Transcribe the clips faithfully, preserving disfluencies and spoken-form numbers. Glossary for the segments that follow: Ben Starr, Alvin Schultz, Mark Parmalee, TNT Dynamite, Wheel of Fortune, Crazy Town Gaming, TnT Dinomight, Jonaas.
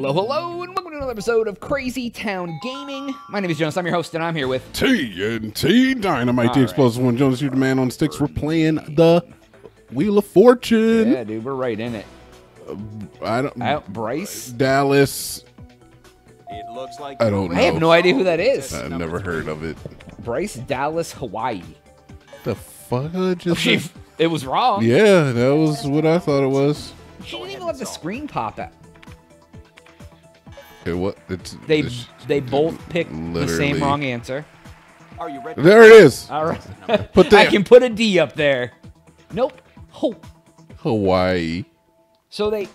hello, hello, and welcome to another episode of Crazy Town Gaming. My name is Jonas, I'm your host, and I'm here with... T N T Dynamite, the explosive one. Jonas, you're the man on sticks. We're playing the Wheel of Fortune. Yeah, dude, we're right in it. Uh, I don't... Out Bryce? Dallas. It looks like... I don't know. I have no idea who that is. I've never heard of it. Bryce, Dallas, Hawaii. The fuck? Just she, it was wrong. Yeah, that was what I thought it was. She didn't even let the screen pop out. It, what, it's, they it's, they both picked literally. the same wrong answer. Are you ready? There it is. All right. Put I can put a D up there. Nope. Oh. Hawaii. So they...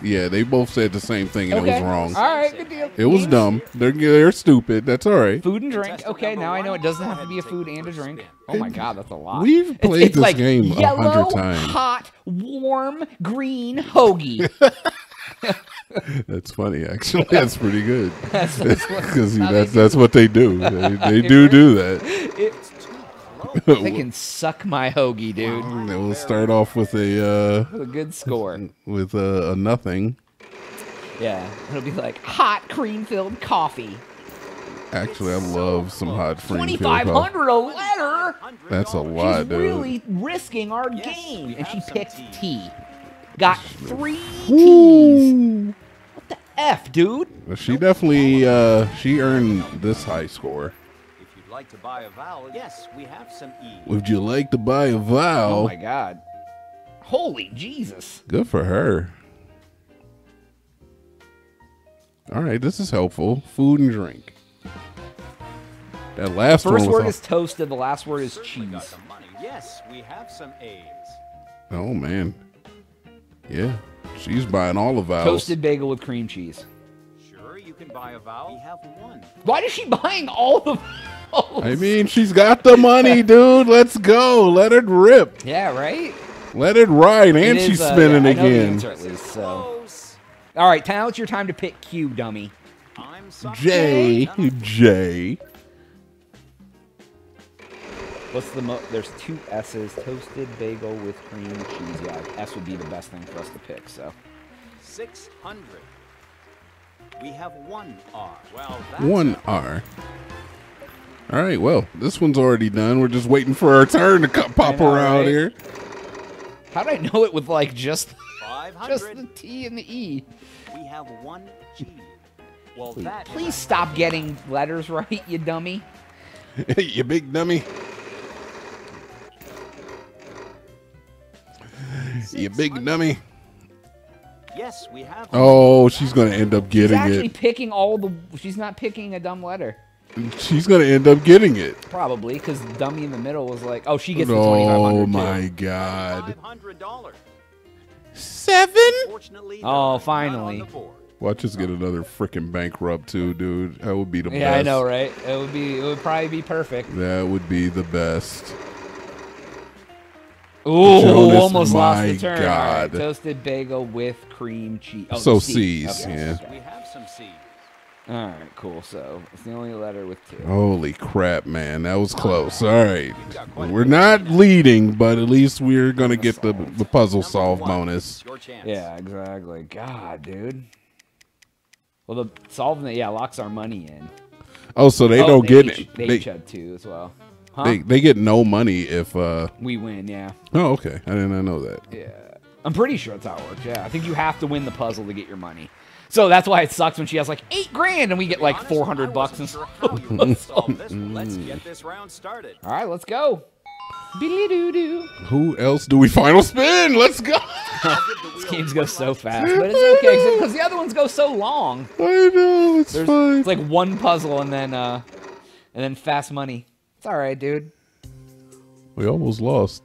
Yeah, they both said the same thing and okay. it was wrong. All right, good deal. It was dumb. They're, they're stupid. That's all right. Food and drink. Okay, now I know it doesn't have to be a food and a drink. Oh, my God, that's a lot. We've played it's, it's this like game a hundred times. Yellow, hot, warm, green hoagie. That's funny, actually. That's pretty good. That's, that's, that's, that's, that's what they do. They, they do do that. It's they can suck my hoagie, dude. We'll start off with a uh, a good score with uh, a nothing. Yeah, it'll be like hot cream-filled coffee. Actually, I love some hot cream-filled coffee. twenty-five hundred a letter. That's a lot, She's dude. Really risking our yes, game, and she picked tea. tea. Got three T's. What the F, dude? Well, she definitely uh, she earned this high score. Like to buy a vowel? Yes, we have some E. Would you like to buy a vowel? Oh my God! Holy Jesus! Good for her. All right, this is helpful. Food and drink. That last first one word is toasted. The last word is cheese. Yes, we have some A's. Oh man, yeah, she's buying all the vowels. Toasted bagel with cream cheese. Sure, you can buy a vowel. We have one. Why is she buying all the? I mean, she's got the money, dude. Let's go. Let it rip. Yeah, right? Let it ride, and it she's is, uh, spinning yeah, again. At least, so. All right, now it's your time to pick Q, dummy. I'm J. J. What's the mo There's two S's. Toasted bagel with cream cheese. Yeah, S would be the best thing for us to pick, so. six hundred. We have one R. Well, that's one R. All right, well, this one's already done. We're just waiting for our turn to come, pop know, around right? here. How did I know it with, like, just, just the T and the E? We have one G. Well, please that please stop getting letters right, you dummy. You big dummy. You big dummy. Yes, we have. Oh, she's going to end up getting it. She's actually it. picking all the... She's not picking a dumb letter. She's going to end up getting it. Probably, because the dummy in the middle was like, oh, she gets the twenty-five hundred dollars. Oh, my God. Seven? Oh, finally. Watch us get another freaking bank rub, too, dude. That would be the yeah, best. Yeah, I know, right? It would be. It would probably be perfect. That would be the best. Ooh, Jonas, almost my lost the turn. God. Right, toasted bagel with cream cheese. Oh, so C's, C's. Okay. Yeah. We have some C's. All right, cool. So it's the only letter with two. Holy crap, man! That was close. All right, we're not leading, but at least we're gonna get the the puzzle solved bonus. Yeah, exactly. God, dude. Well, the solving it, yeah, locks our money in. Oh, so they oh, don't they get it. They, they each had two as well. Huh? They they get no money if uh we win. Yeah. Oh, okay. I did not know that. Yeah, I'm pretty sure that's how it works. Yeah, I think you have to win the puzzle to get your money. So that's why it sucks when she has like eight grand and we get like four hundred bucks. And sure how you would solve this. Let's get this round started. All right, let's go. Be-doo-doo. Who else do we final spin? Let's go. These games go so fast, but it's okay because the other ones go so long. I know it's There's, fine. It's like one puzzle and then uh, and then fast money. It's all right, dude. We almost lost.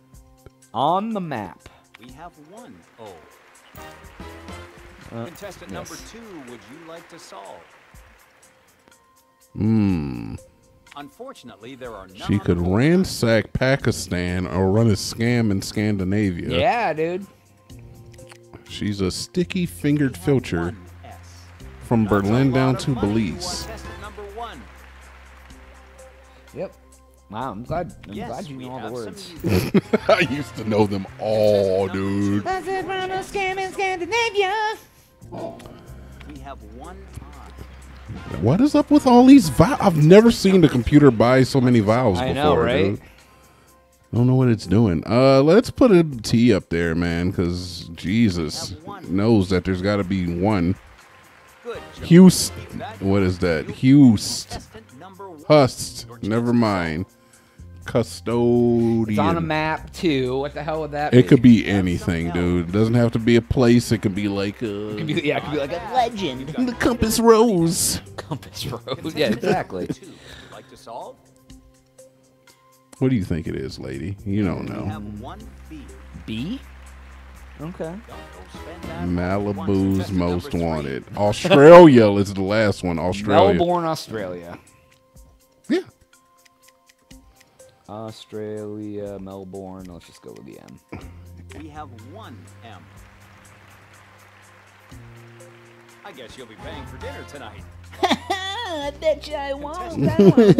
On the map. We have one O. Uh, Contestant yes. number two, would you like to solve? Hmm. Unfortunately, there are none. She could ransack Pakistan or run a scam in Scandinavia. Yeah, dude. She's a sticky-fingered filcher from That's Berlin down to Belize. Yep. Wow, I'm glad, I'm yes, glad you know all the words. I used to know them all, dude. Run a scam in Scandinavia. have one eye. What is up with all these valves? I've never seen the computer buy so many valves before. I know, right? Dude. I don't know what it's doing. Uh, let's put a T up there, man, because Jesus knows that there's got to be one. Houston. What is that? Houston. Hust. Never mind. Custodian. It's on a map, too. What the hell would that be? It could be anything, dude. It doesn't have to be a place. It could be like a... It could be, yeah, it could be like a legend. The Compass Rose. Compass Rose. Yeah, exactly. Like to solve? What do you think it is, lady? You don't know. B? Okay. Malibu's Most Wanted. Australia is the last one. Australia. Melbourne, Australia. Yeah. Australia, Melbourne. Let's just go with the M. We have one M. I guess you'll be paying for dinner tonight. I bet you I won't. I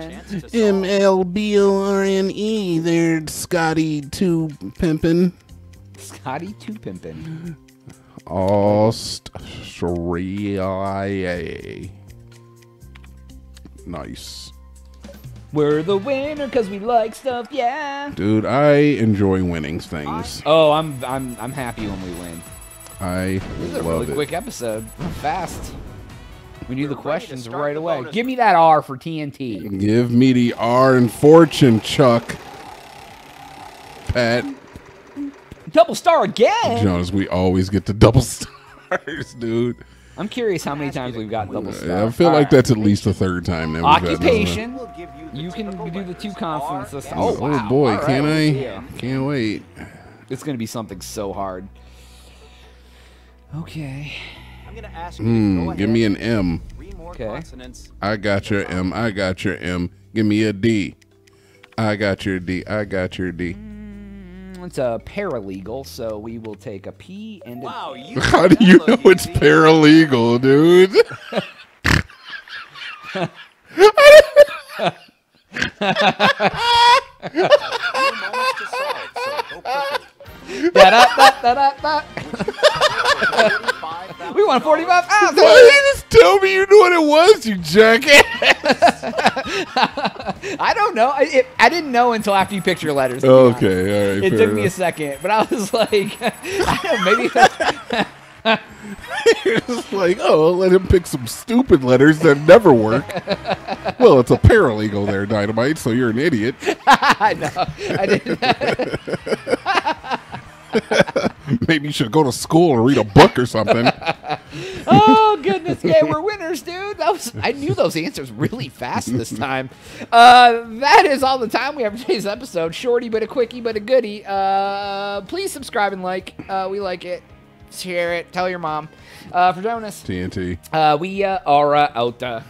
won't. M L B O R N E, they're Scotty two Pimpin'. Scotty two Pimpin'. Australia. Nice. We're the winner because we like stuff, yeah. Dude, I enjoy winning things. Oh, I'm I'm I'm happy when we win. I this is a really it. quick episode. Fast. We knew the questions right away. Give me that R for T N T. Give me the R in Fortune, Chuck. Pat. Double star again. Jonas, we always get the double stars, dude. I'm curious how many times we've got double stars. Yeah, I feel All like right. that's at least the third time. That Occupation. We've got you can do the two consonants. This oh, oh wow. boy, right. can't I? Yeah. Can't wait. It's going to be something so hard. Okay. I'm gonna ask you mm, to go ahead. Give me an M. Okay. I got your M. I got your M. Give me a D. I got your D. I got your D. Mm, it's a paralegal, so we will take a P and a wow, you How do you know it's P. paralegal, dude? We won forty-five thousand. Why you just tell me you knew what it was, you jackass? I don't know. I, it, I didn't know until after you picked your letters. Okay, all right. It took enough. me a second, but I was like, I don't know, maybe that's... You're just like, oh, I'll let him pick some stupid letters that never work. Well, it's a paralegal there, Dynamite, so you're an idiot. I know. I didn't. Maybe you should go to school or read a book or something. Oh, goodness. Yeah, we're winners, dude. That was, I knew those answers really fast this time. Uh, that is all the time we have for today's episode. Shorty, but a quickie, but a goodie. Uh, please subscribe and like. Uh, we like it. Share it. Tell your mom. Uh, for Jonas. T N T. Uh, we uh, are uh, out. Uh,